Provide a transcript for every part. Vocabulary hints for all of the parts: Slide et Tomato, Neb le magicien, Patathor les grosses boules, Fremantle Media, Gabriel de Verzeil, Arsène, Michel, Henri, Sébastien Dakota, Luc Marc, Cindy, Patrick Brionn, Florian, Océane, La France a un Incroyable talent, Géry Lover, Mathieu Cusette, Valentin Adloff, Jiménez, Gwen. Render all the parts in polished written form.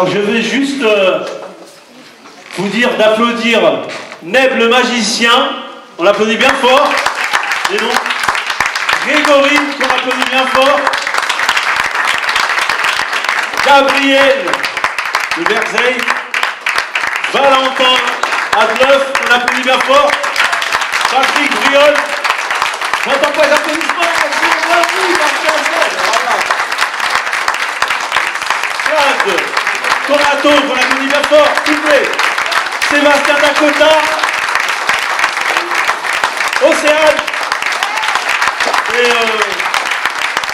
Alors je veux juste vous dire d'applaudir Neb le magicien, on l'applaudit bien fort, et donc Grégory, qu'on applaudit bien fort, Gabriel de Verzeil, Valentin Adloff, on l'applaudit bien fort, Patrick Brionn, j'entends pas les applaudissements, Torato, on l'applaudit bien fort, s'il vous plaît. Sébastien Dakota, Océane, et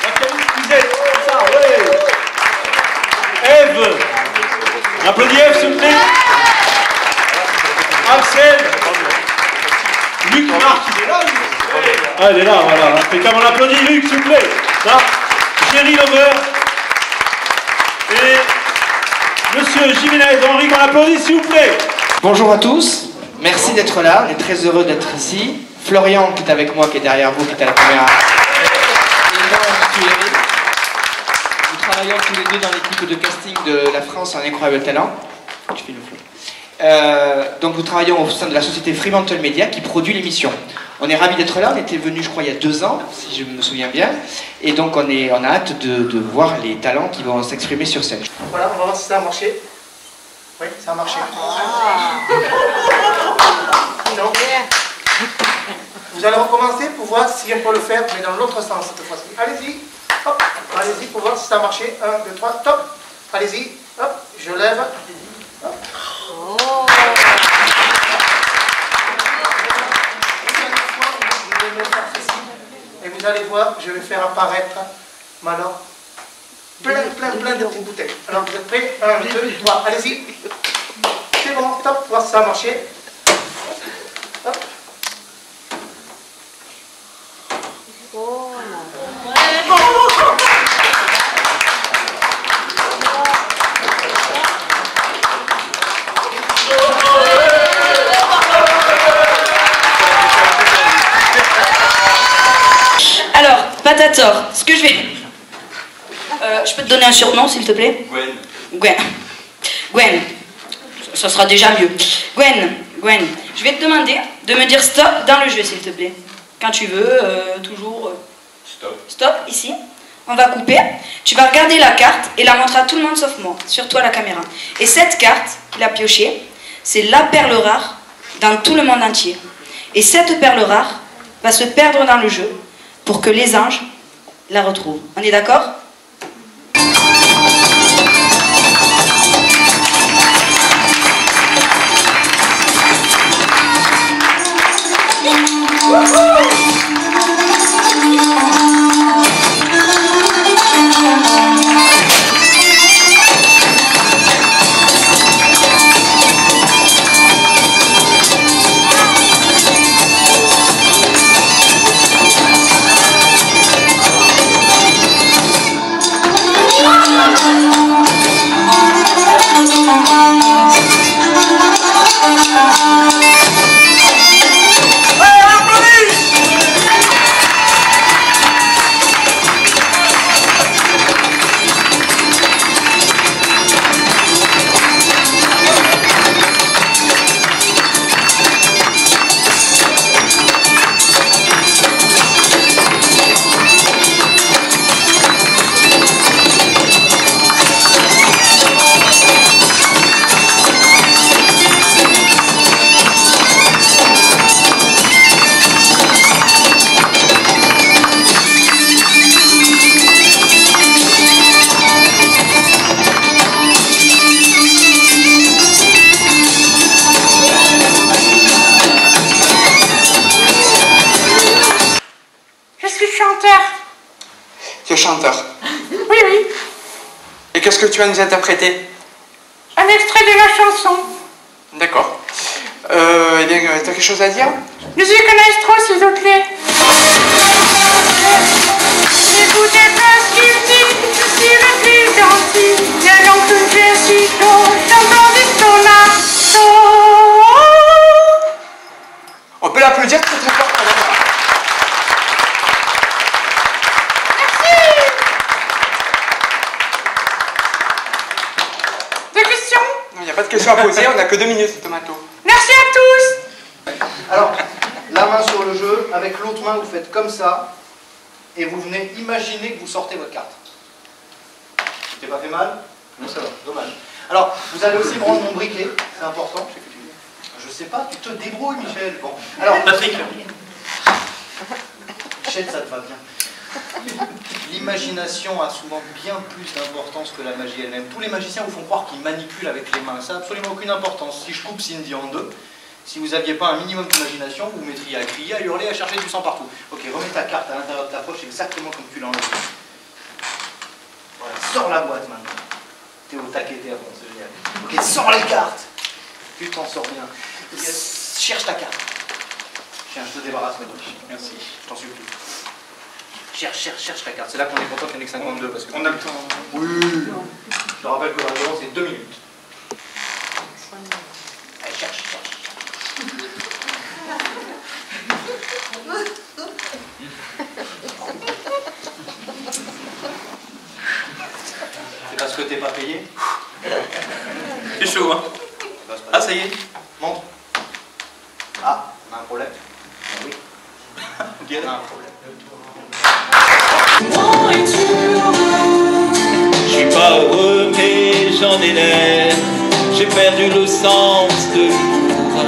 Mathieu Cusette, ça, ouais. Eve, on applaudit Eve, s'il vous plaît. Arsène, Luc Marc, il est là, ah, il est là, voilà. Impeccable, on l'applaudit, Luc, s'il vous plaît. Là, Géry Lover, et monsieur Jiménez, Henri, qu'on applaudit, s'il vous plaît. Bonjour à tous, merci d'être là, on est très heureux d'être ici. Florian qui est avec moi, qui est derrière vous, qui est à la caméra. Nous travaillons tous les deux dans l'équipe de casting de La France a un incroyable talent. Tu fais le flou. Donc nous travaillons au sein de la société Fremantle Media qui produit l'émission. On est ravis d'être là, on était venus je crois il y a 2 ans, si je me souviens bien. Et donc on a hâte de voir les talents qui vont s'exprimer sur scène. Voilà, on va voir si ça a marché. Oui, ça a marché. Non. Vous allez recommencer pour voir si on peut le faire, mais dans l'autre sens cette fois-ci. Allez-y, hop, allez-y pour voir si ça a marché. 1, 2, 3, top. Allez-y, hop, je lève. Hop. Oh. Et vous allez voir, je vais faire apparaître maintenant plein de petites bouteilles. Alors vous êtes prêts? 1, 2, 3, allez-y. C'est bon, top, voir si ça a marché. Hop. Oh. Alors, Patator, ce que je vais... je peux te donner un surnom, s'il te plaît? Gwen. Gwen. Gwen. Ça sera déjà mieux. Gwen, je vais te demander de me dire stop dans le jeu, s'il te plaît. Quand tu veux, toujours... Stop. Stop, ici. On va couper. Tu vas regarder la carte et la montrer à tout le monde sauf moi, surtout à la caméra. Et cette carte qu'il a piochée, c'est la perle rare dans tout le monde entier. Et cette perle rare va se perdre dans le jeu pour que les anges la retrouvent. On est d'accord ? Qu'est-ce que tu vas nous interpréter? Un extrait de la chanson. D'accord. Eh bien, t'as quelque chose à dire? Musique maestro, s'il vous plaît. N'écoutez pas ce qu'il dit, je suis le plus gentil. Bien longtemps que j'ai si chaud, j'entends du tonato. On peut l'applaudir très très fort quand même. pas de questions à poser, on n'a que 2 minutes, Tomato. Merci à tous. Alors, la main sur le jeu, avec l'autre main, vous faites comme ça, et vous venez imaginer que vous sortez votre carte. T'es pas fait mal? Non, ça va, dommage. Alors, vous allez aussi prendre mon briquet, c'est important. Je sais pas, tu te débrouilles, Michel. Bon, alors... Patrick. Michel, ça te va bien. L'imagination a souvent bien plus d'importance que la magie elle-même. Tous les magiciens vous font croire qu'ils manipulent avec les mains. Ça n'a absolument aucune importance. Si je coupe Cindy en deux, si vous n'aviez pas un minimum d'imagination, vous vous mettriez à crier, à hurler, à chercher du sang partout. Ok, remets ta carte à l'intérieur de ta poche exactement comme tu l'as enlevée. Voilà, sors la boîte maintenant. T'es au taquet, t'es avant, c'est génial. Ok, sors les cartes. Tu t'en sors bien. Yes. Cherche ta carte. Tiens, je te débarrasse, ma biche. Merci, je t'en supplie. Cherche ta carte. C'est là qu'on est content qu'il n'y en ait que 52 parce qu'on a le temps. Oui. Je te rappelle que la réponse c'est 2 minutes. Allez, cherche. C'est parce que t'es pas payé. C'est chaud, hein. Ah, ça y est. Montre. Ah, on a un problème. Oui. On a un problème. Je suis pas heureux mais j'en ai l'air. J'ai perdu le sens de l'humour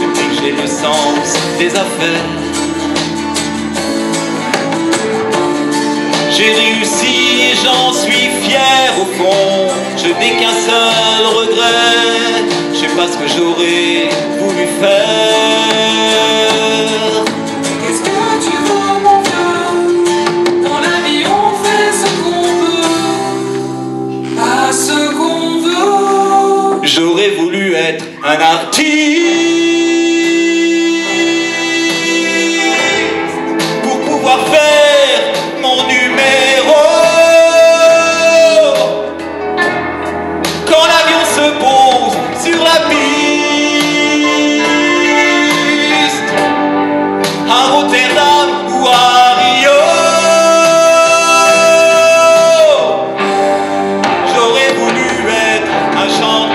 depuis que j'ai le sens des affaires. J'ai réussi et j'en suis fier au fond. Je n'ai qu'un seul regret. Je sais pas ce que j'aurais voulu faire. Qu'est-ce que tu veux? J'aurais voulu être un artiste pour pouvoir faire mon numéro. Quand l'avion se pose sur la piste, à Rotterdam ou à Rio, j'aurais voulu être un chanteur.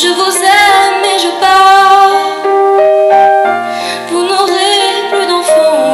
Je vous aime et je pars. Vous n'aurez plus d'enfants.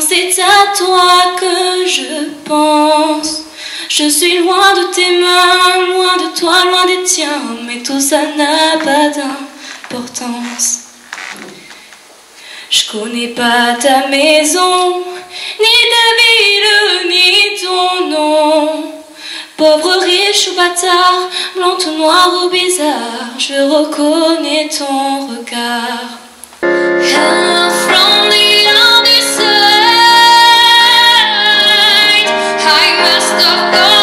Non, c'est à toi que je pense. Je suis loin de tes mains, loin de toi, loin des tiens, mais tout ça n'a pas d'importance. Je connais pas ta maison, ni ta ville, ni ton nom. Pauvre, riche ou bâtard, blanc ou noir ou bizarre, je reconnais ton regard. Come from the other side, I must have gone.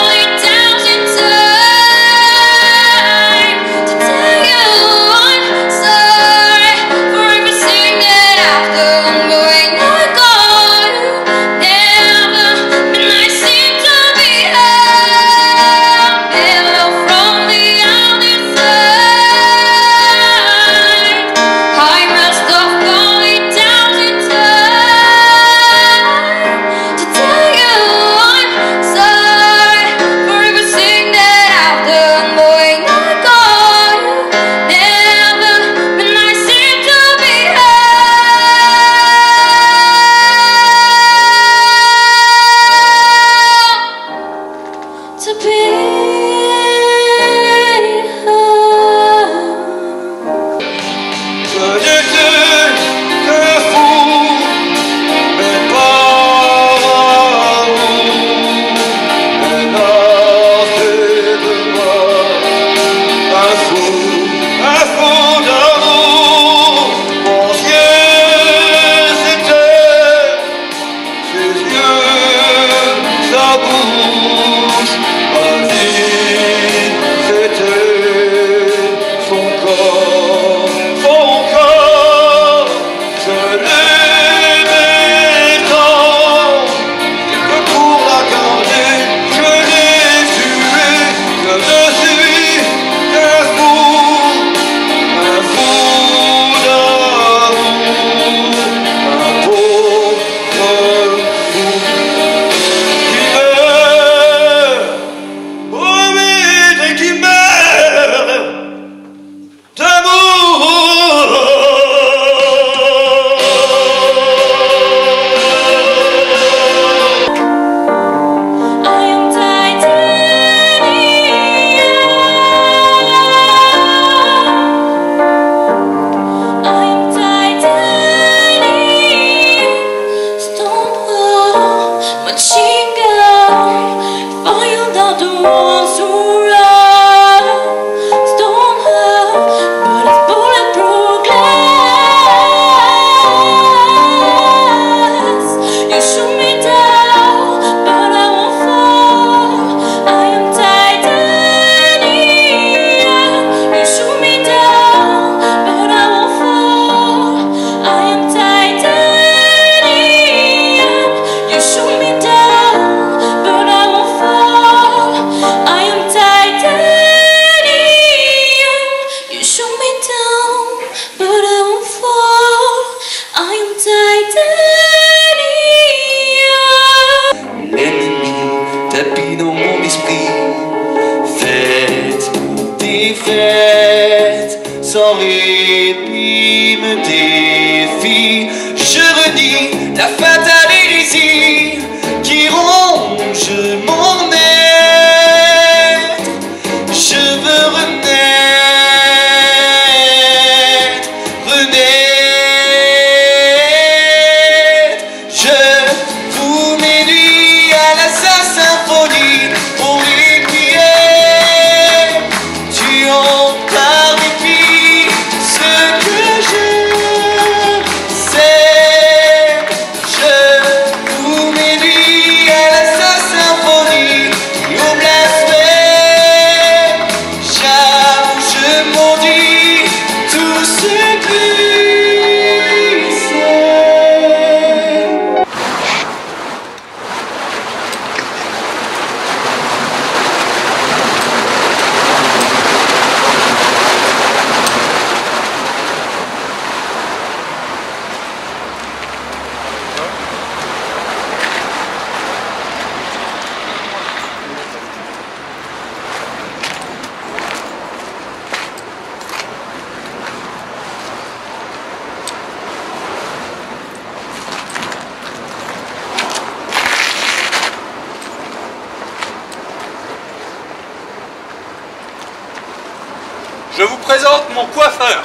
Je vous présente mon coiffeur.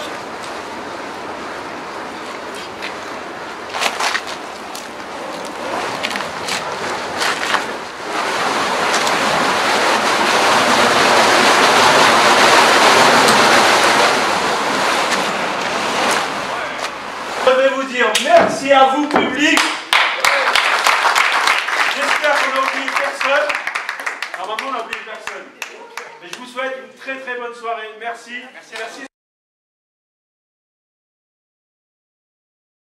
Je vais vous dire merci à vous, public. J'espère qu'on n'a oublié personne. Normalement, on n'a oublié personne. Et je vous souhaite une très bonne soirée. Merci.